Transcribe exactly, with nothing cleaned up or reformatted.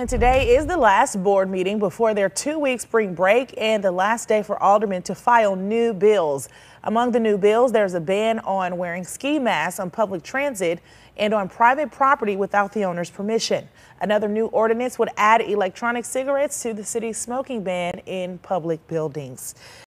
And today is the last board meeting before their two-week spring break and the last day for aldermen to file new bills. Among the new bills, there's a ban on wearing ski masks on public transit and on private property without the owner's permission. Another new ordinance would add electronic cigarettes to the city's smoking ban in public buildings.